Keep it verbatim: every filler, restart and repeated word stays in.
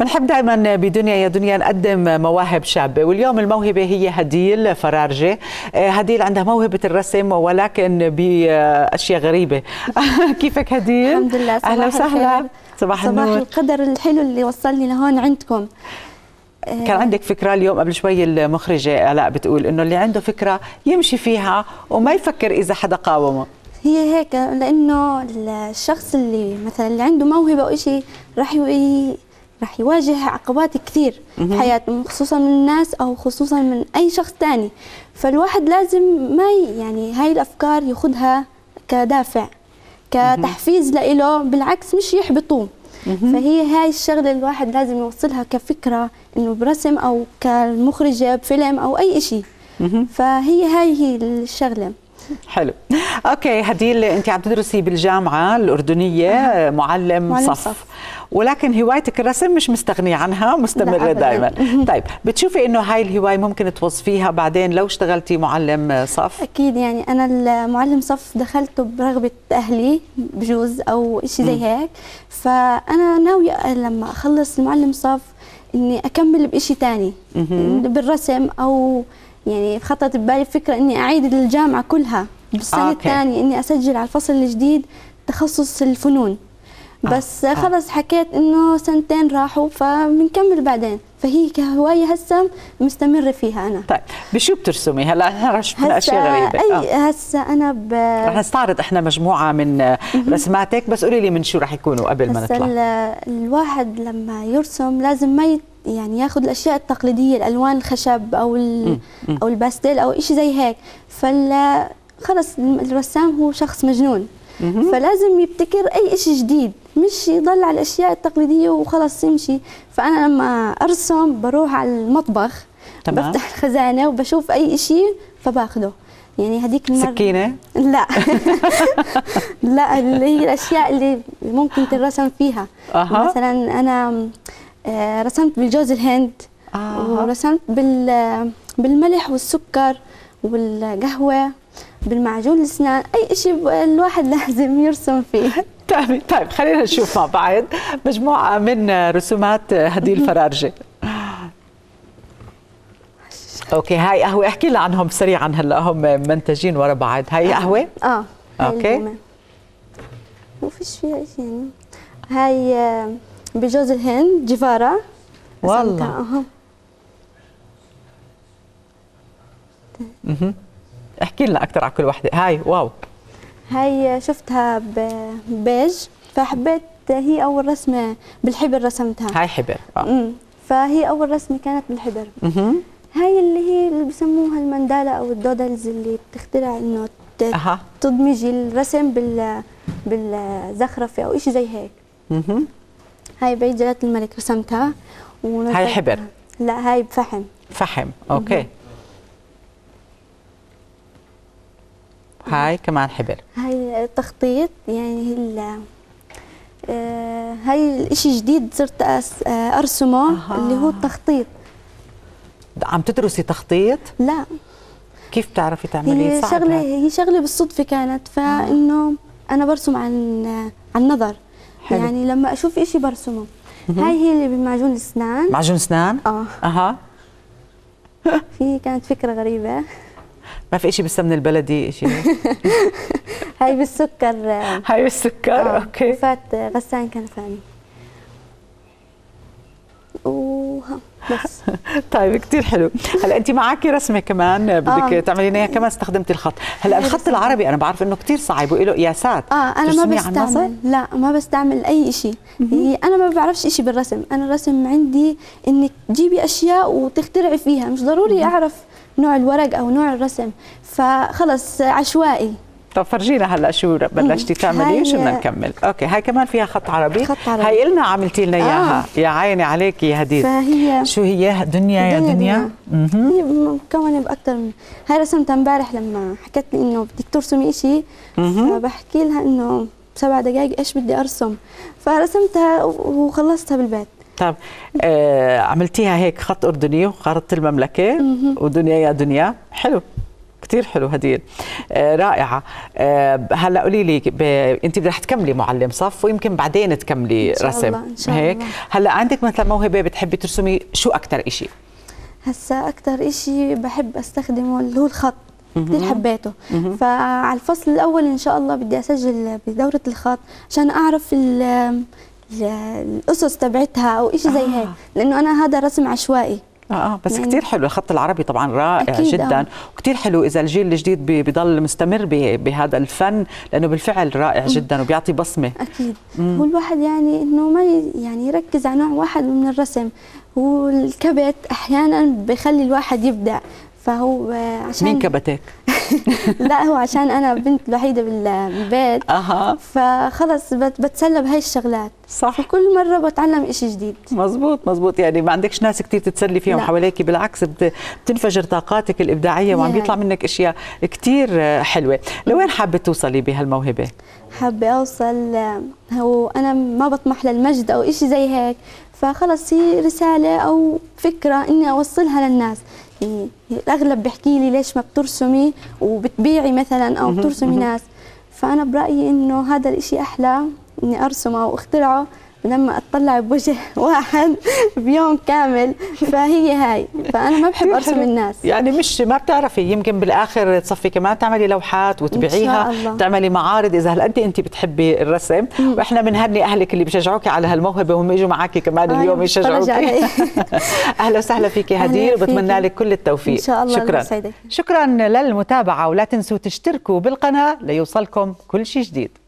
بنحب دائما بدنيا يا دنيا نقدم مواهب شابة، واليوم الموهبة هي هديل فرارجة. هديل عندها موهبة الرسم ولكن بأشياء غريبة. كيفك هديل؟ الحمد لله، صباح أهلا وسهلا. صباح النور، صباح القدر الحلو اللي وصلني لهون عندكم. كان عندك فكرة اليوم قبل شوي المخرجة آلاء بتقول إنه اللي عنده فكرة يمشي فيها وما يفكر إذا حدا قاومه. هي هيك، لأنه الشخص اللي مثلا اللي عنده موهبة أو شيء راح راح يواجه عقبات كثير بحياته، خصوصا من الناس او خصوصا من اي شخص ثاني. فالواحد لازم ما يعني هاي الافكار ياخذها كدافع، كتحفيز لإله، بالعكس مش يحبطوه. فهي هاي الشغله الواحد لازم يوصلها كفكره، انه برسم او كمخرجه بفيلم او اي شيء. فهي هاي هي الشغله. حلو. اوكي هديل، انت عم تدرسي بالجامعه الاردنيه أه. معلم, معلم صف. صف، ولكن هوايتك الرسم مش مستغنيه عنها، مستمره دائما. طيب بتشوفي انه هاي الهوايه ممكن توظفيها بعدين لو اشتغلتي معلم صف؟ اكيد، يعني انا المعلم صف دخلته برغبه اهلي بجوز او شيء زي هيك، فانا ناويه لما اخلص المعلم صف اني اكمل بشيء ثاني بالرسم، او يعني خطرت ببالي فكرة إني أعيد الجامعة كلها بالسنة الثانية، إني أسجل على الفصل الجديد تخصص الفنون. بس آه. خلص حكيت إنه سنتين راحوا فبنكمل بعدين. فهي كهواية هسه مستمرة فيها أنا. طيب بشو بترسمي هلا؟ هسه أشياء غريبة. أي هسه أنا ب رح نستعرض إحنا مجموعة من رسماتك، بس قولي لي من شو رح يكونوا قبل ما نطلع. الواحد لما يرسم لازم ما يت... يعني ياخذ الاشياء التقليديه، الالوان الخشب او او الباستيل او شيء زي هيك. فلا خلص الرسام هو شخص مجنون، فلازم يبتكر اي شيء جديد، مش يضل على الاشياء التقليديه وخلص يمشي. فانا لما ارسم بروح على المطبخ، تمام، بفتح الخزانه وبشوف اي شيء فباخذه. يعني هذيك المره سكينه؟ لا لا، اللي هي الاشياء اللي ممكن ترسم فيها. أه. مثلا انا آه رسمت بالجوز الهند، آه. ورسمت بال بالملح والسكر والقهوة، بالمعجون الأسنان، أي شيء الواحد لازم يرسم فيه. طيب طيب خلينا نشوف مع بعض مجموعة من رسومات هديل فرارجة. أوكي هاي قهوة، احكي لنا عنهم سريعا. هلا هم منتجين ورا بعض. هاي قهوة؟ آه. أوكي. ما فيش فيها شيء يعني. هاي آه بجوز الهند جفارة. والله. اها. اها. احكي لنا اكثر على كل وحده. هاي واو. هاي شفتها ببيج، فحبيت هي اول رسمه بالحبر رسمتها. هاي حبر. اه. فهي اول رسمه كانت بالحبر. اها. هاي اللي هي اللي بسموها المندالة او الدودلز، اللي بتخترع انه تدمجي الرسم بال بالزخرفه او شيء زي هيك. اها. هاي بعيد جلالة الملك رسمتها. هاي حبر؟ لا هاي بفحم. فحم. اوكي. هاي كمان حبر. هاي تخطيط، يعني هي آه هاي الشيء جديد صرت ارسمه. آه. اللي هو التخطيط. عم تدرسي تخطيط؟ لا. كيف بتعرفي تعملي؟ صعب. هي شغله هي شغله بالصدفه كانت، فانه انا برسم عن عن نظر. حلو. يعني لما اشوف إشي برسمه. هاي هي اللي بمعجون الاسنان. معجون اسنان؟ اه. اها. في كانت فكره غريبه. ما في إشي بالسمن البلدي إشي. هاي بالسكر. هاي بالسكر. آه. اوكي. فات غسان كنفاني. اوه بس. طيب كثير حلو. هلا انت معاكي رسمه كمان بدك آه. تعملينا اياها، كمان استخدمتي الخط. هلا الخط العربي انا بعرف انه كثير صعب وله قياسات. اه انا ما بستعمل، لا ما بستعمل اي شيء. انا ما بعرفش شيء بالرسم، انا الرسم عندي انك تجيبي اشياء وتخترعي فيها، مش ضروري اعرف نوع الورق او نوع الرسم، فخلص عشوائي. طب فرجينا هلا شو بلشتي تعملي وشو بدنا نكمل. اوكي هاي كمان فيها خط عربي. خط عربي هاي إلنا عملتي لنا اياها. آه. يا عيني عليكي يا هديل. فهي شو هي؟ دنيا يا دنيا. هي مكونه باكثر من هاي. رسمتها امبارح لما حكت لي انه بدك ترسمي شيء، فبحكي لها انه بسبع دقائق ايش بدي ارسم، فرسمتها وخلصتها بالبيت. طب آه عملتيها هيك خط اردني وخرطت المملكه ودنيا يا دنيا. حلو. كتير حلو هديل، آه رائعة. آه هلا قولي لي ب... انت رح تكملي معلم صف ويمكن بعدين تكملي رسم. إن شاء الله. إن شاء هيك الله. هلا عندك مثلا موهبة بتحبي ترسمي، شو أكثر إشي؟ هسا أكثر إشي بحب أستخدمه اللي هو الخط، كثير حبيته. فعلى الفصل الأول إن شاء الله بدي أسجل بدورة الخط عشان أعرف الأسس تبعتها أو إشي زي هيك، لأنه أنا هذا رسم عشوائي. اه بس يعني كتير حلو الخط العربي طبعا، رائع جدا. آه. وكتير حلو اذا الجيل الجديد بيضل مستمر بهذا الفن، لانه بالفعل رائع جدا وبيعطي بصمه. اكيد. مم. والواحد يعني انه ما يعني يركز على نوع واحد من الرسم، والكبت احيانا بخلي الواحد يبدع. فهو عشان مين كبتك؟ لا هو عشان انا بنت الوحيده بالبيت. اها. فخلص بتسلى بهي الشغلات. صح. وكل مره بتعلم إشي جديد. مزبوط مزبوط، يعني ما عندكش ناس كثير تتسلي فيهم حواليك، بالعكس بتنفجر طاقاتك الابداعيه وعم بيطلع منك اشياء كثير حلوه. لوين حابه توصلي بهالموهبه؟ حابه اوصل، هو انا ما بطمح للمجد او إشي زي هيك، فخلص هي رساله او فكره اني اوصلها للناس. الأغلب بيحكي لي ليش ما بترسمي وبتبيعي مثلا أو بترسمي ناس، فأنا برأيي إنه هذا الإشي أحلى إني أرسمه وأخترعه لما أطلع بوجه واحد بيوم كامل. فهي هاي، فأنا ما بحب أرسم الناس. يعني مش ما بتعرفي، يمكن بالآخر تصفي كمان تعملي لوحات وتبيعيها، تعملي معارض إذا هالقد أنت بتحبي الرسم. مم. وإحنا بنهني أهلك اللي بشجعوك على هالموهبة، وهم يجوا معاكي كمان آه اليوم يشجعوك. أهلا وسهلا فيكي هديل، وبتمنى لك كل التوفيق. إن شاء الله. شكرا سيدك. شكرا للمتابعة، ولا تنسوا تشتركوا بالقناة ليوصلكم كل شيء جديد.